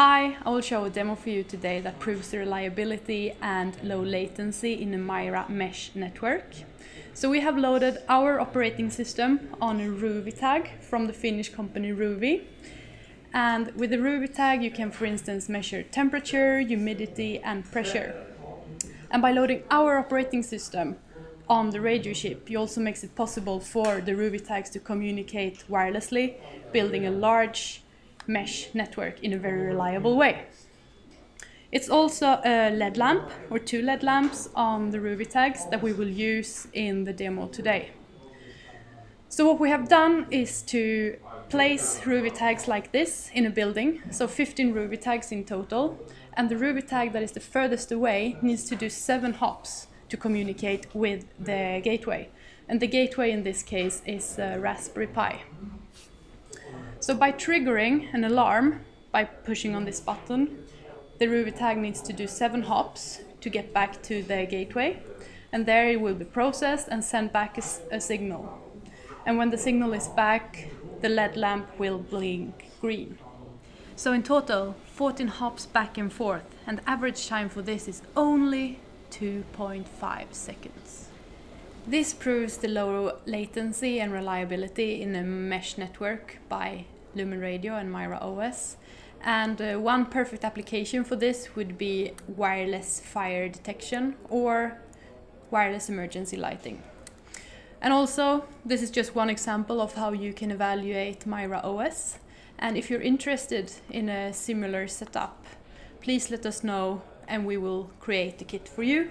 Hi, I will show a demo for you today that proves the reliability and low latency in the Mira mesh network. So we have loaded our operating system on a Ruuvi tag from the Finnish company Ruuvi. And with the Ruuvi tag you can, for instance, measure temperature, humidity and pressure. And by loading our operating system on the radio chip, you also makes it possible for the Ruuvi tags to communicate wirelessly, building a large mesh network in a very reliable way. It's also a LED lamp or two LED lamps on the Ruuvi tags that we will use in the demo today. So what we have done is to place Ruuvi tags like this in a building, so 15 Ruuvi tags in total, and the Ruuvi tag that is the furthest away needs to do 7 hops to communicate with the gateway, and the gateway in this case is Raspberry Pi. So by triggering an alarm, by pushing on this button, the Ruuvi tag needs to do 7 hops to get back to the gateway, and there it will be processed and sent back a signal. And when the signal is back, the LED lamp will blink green. So in total, 14 hops back and forth, and the average time for this is only 2.5 seconds. This proves the low latency and reliability in a mesh network by LumenRadio and MiraOS. And one perfect application for this would be wireless fire detection or wireless emergency lighting. And also, this is just one example of how you can evaluate MiraOS. And if you're interested in a similar setup, please let us know and we will create a kit for you.